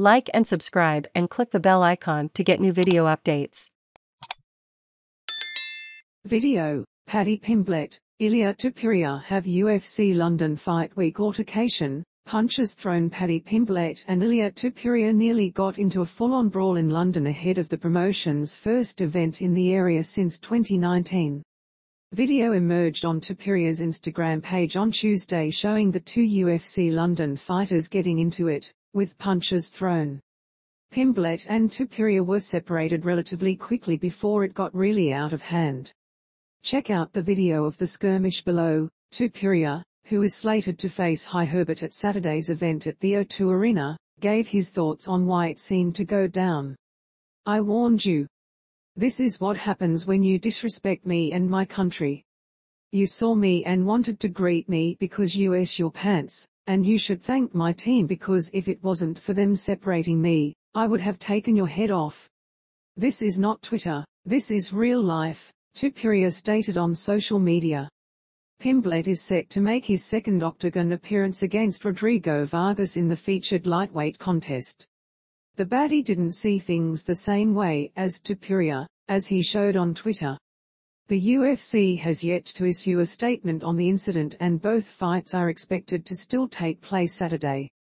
Like and subscribe and click the bell icon to get new video updates. Video, Paddy Pimblett, Ilia Topuria have UFC London Fight Week altercation. Punches thrown. Paddy Pimblett and Ilia Topuria nearly got into a full-on brawl in London ahead of the promotion's first event in the area since 2019. Video emerged on Topuria's Instagram page on Tuesday showing the two UFC London fighters getting into it, with punches thrown. Pimblett and Topuria were separated relatively quickly before it got really out of hand. Check out the video of the skirmish below. Topuria, who is slated to face High Herbert at Saturday's event at the O2 Arena, gave his thoughts on why it seemed to go down. "I warned you. This is what happens when you disrespect me and my country. You saw me and wanted to greet me because you ess your pants, and you should thank my team because if it wasn't for them separating me, I would have taken your head off. This is not Twitter, this is real life," Topuria stated on social media. Pimblett is set to make his second octagon appearance against Rodrigo Vargas in the featured lightweight contest. The baddie didn't see things the same way as Topuria, as he showed on Twitter. The UFC has yet to issue a statement on the incident and both fights are expected to still take place Saturday.